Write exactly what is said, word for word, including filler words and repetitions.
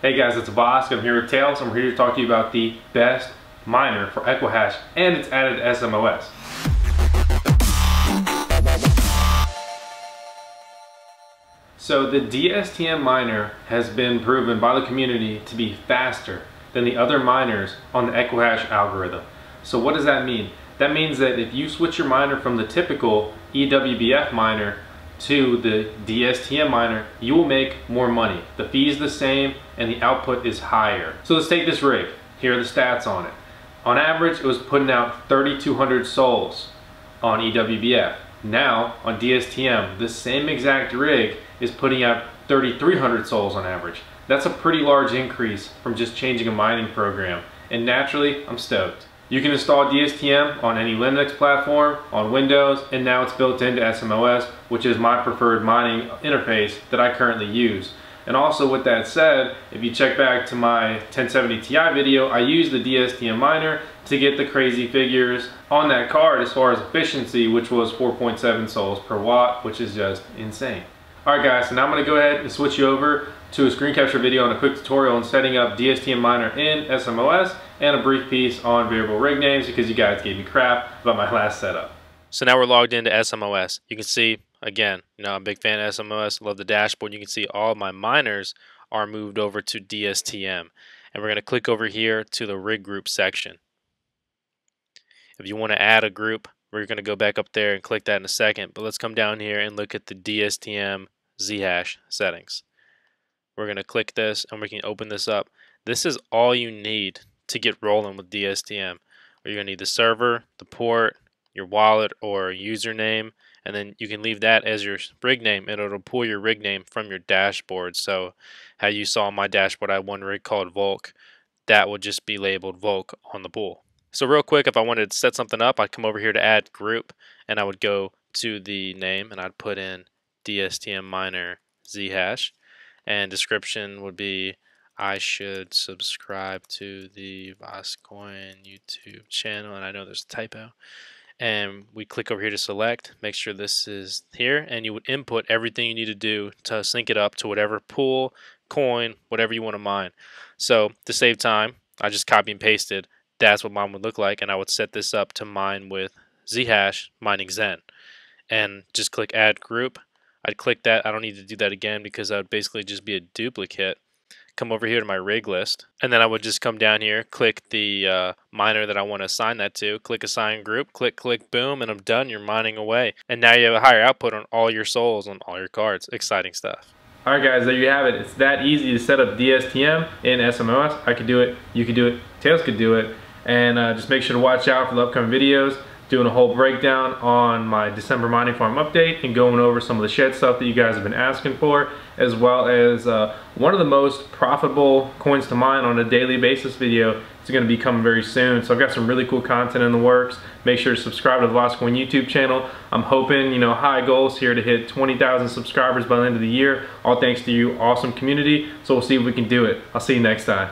Hey guys, it's Vosk. I'm here with Tails. I'm here to talk to you about the best miner for Equihash and its added S M O S. So the D S T M miner has been proven by the community to be faster than the other miners on the Equihash algorithm. So what does that mean? That means that if you switch your miner from the typical E W B F miner to the D S T M miner, you will make more money. The fee is the same and the output is higher. So let's take this rig. Here are the stats on it. On average, it was putting out thirty-two hundred souls on E W B F. Now, on D S T M, this same exact rig is putting out thirty-three hundred souls on average. That's a pretty large increase from just changing a mining program. And naturally, I'm stoked. You can install D S T M on any Linux platform, on Windows, and now it's built into S M O S, which is my preferred mining interface that I currently use. And also with that said, if you check back to my ten seventy T I video, I use the D S T M miner to get the crazy figures on that card as far as efficiency, which was four point seven souls per watt, which is just insane. Alright guys, so now I'm going to go ahead and switch you over to a screen capture video and a quick tutorial on setting up D S T M miner in S M O S and a brief piece on variable rig names because you guys gave me crap about my last setup. So now we're logged into S M O S. You can see, again, you know, I'm a big fan of S M O S, love the dashboard. You can see all my miners are moved over to D S T M. And we're going to click over here to the rig group section. If you want to add a group, we're going to go back up there and click that in a second. But let's come down here and look at the D S T M ZCash settings. We're going to click this and we can open this up. This is all you need to get rolling with D S T M. You're going to need the server, the port, your wallet or username, and then you can leave that as your rig name and it'll pull your rig name from your dashboard. So how you saw on my dashboard, I had one rig called Volk. That will just be labeled Volk on the pool. So real quick, if I wanted to set something up, I'd come over here to add group and I would go to the name and I'd put in D S T M miner ZHash, and description would be I should subscribe to the VoskCoin YouTube channel, and I know there's a typo. And we click over here to select, make sure this is here, and you would input everything you need to do to sync it up to whatever pool, coin, whatever you want to mine. So to save time, I just copy and pasted. That's what mine would look like, and I would set this up to mine with ZHash mining Zen. And just click add group. I'd click that. I don't need to do that again because that would basically just be a duplicate. Come over here to my rig list, and then I would just come down here, click the uh, miner that I want to assign that to, click assign group, click, click, boom, and I'm done. You're mining away. And now you have a higher output on all your souls, on all your cards. Exciting stuff. All right, guys, there you have it. It's that easy to set up D S T M in S M O S. I could do it. You could do it. Tails could do it. And uh, just make sure to watch out for the upcoming videos. Doing a whole breakdown on my December mining farm update and going over some of the shed stuff that you guys have been asking for, as well as uh, one of the most profitable coins to mine on a daily basis video is going to be coming very soon. So I've got some really cool content in the works. Make sure to subscribe to the VoskCoin YouTube channel. I'm hoping, you know, high goals here to hit twenty thousand subscribers by the end of the year. All thanks to you, awesome community. So we'll see if we can do it. I'll see you next time.